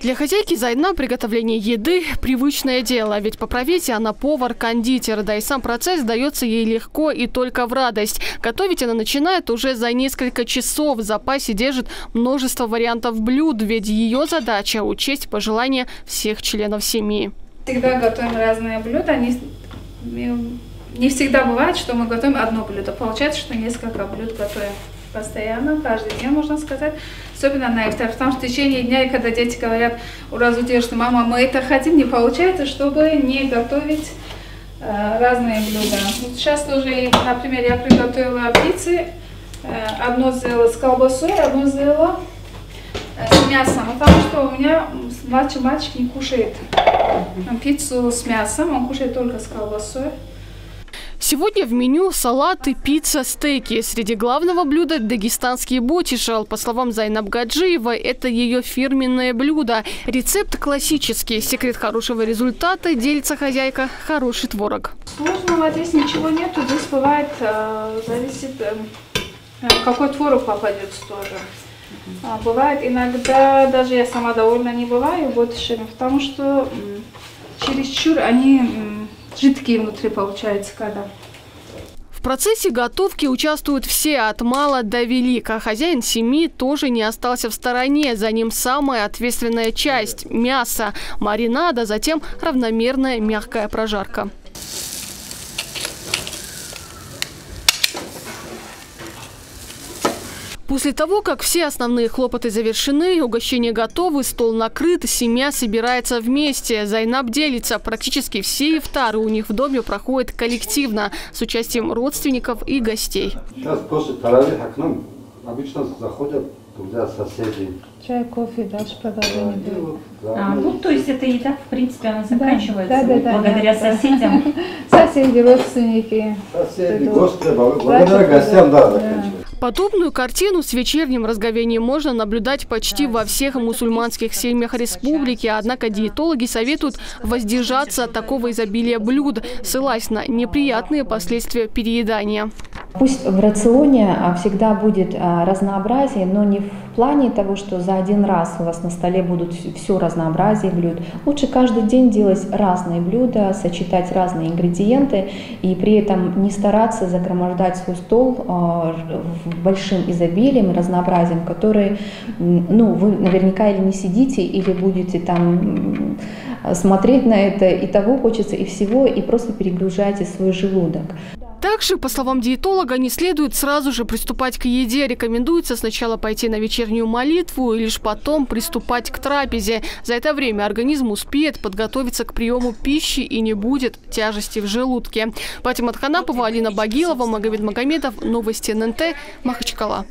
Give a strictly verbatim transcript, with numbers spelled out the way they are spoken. Для хозяйки Зайнаб приготовление еды – привычное дело, ведь по профессии она повар-кондитер, да и сам процесс дается ей легко и только в радость. Готовить она начинает уже за несколько часов, в запасе держит множество вариантов блюд, ведь ее задача – учесть пожелания всех членов семьи. Всегда готовим разные блюда, они... Не всегда бывает, что мы готовим одно блюдо. Получается, что несколько блюд готовим постоянно, каждый день, можно сказать. Особенно на ифтар, потому что в течение дня, когда дети говорят, уразу девушки, мама, мы это хотим, не получается, чтобы не готовить э, разные блюда. Вот сейчас тоже, например, я приготовила пиццы. Э, одно сделала с колбасой, одно сделала э, с мясом. Потому что у меня младший мальчик не кушает пиццу с мясом, он кушает только с колбасой. Сегодня в меню салаты, пицца, стейки. Среди главного блюда – дагестанский ботишел. По словам Зайнаб Гаджиевой, это ее фирменное блюдо. Рецепт классический. Секрет хорошего результата, делится хозяйка, хороший творог. Сложного здесь ничего нету. Здесь бывает, зависит, какой творог попадется тоже. Бывает иногда, даже я сама довольна не бываю ботишелями, потому что чересчур они... жидкие внутри получается, когда. В процессе готовки участвуют все, от мала до велика. Хозяин семьи тоже не остался в стороне. За ним самая ответственная часть – мясо, маринада, затем равномерная мягкая прожарка. После того, как все основные хлопоты завершены, угощения готовы, стол накрыт, семья собирается вместе. Зайнаб делится. Практически все ифтары у них в доме проходят коллективно, с участием родственников и гостей. Сейчас после таравиха к нам обычно заходят друзья, соседи. Чай, кофе, дальше продолжение. Да, вот, да, а, ну, то есть эта еда, в принципе, она заканчивается да, да, да, благодаря да, соседям. Соседи, родственники. Соседи, гости, благодаря гостям, да, заканчивается. Подобную картину с вечерним разговением можно наблюдать почти во всех мусульманских семьях республики. Однако диетологи советуют воздержаться от такого изобилия блюд, ссылаясь на неприятные последствия переедания. Пусть в рационе всегда будет разнообразие, но не в плане того, что за один раз у вас на столе будут все разнообразие блюд. Лучше каждый день делать разные блюда, сочетать разные ингредиенты и при этом не стараться загромождать свой стол большим изобилием, разнообразием, которые, ну, вы наверняка или не сидите, или будете там смотреть на это, и того хочется, и всего, и просто перегружаете свой желудок. Также, по словам диетолога, не следует сразу же приступать к еде. Рекомендуется сначала пойти на вечернюю молитву и лишь потом приступать к трапезе. За это время организм успеет подготовиться к приему пищи и не будет тяжести в желудке. Патимат Ханапова, Алина Багилова, Магомед Магомедов. Новости эн эн тэ. Махачкала.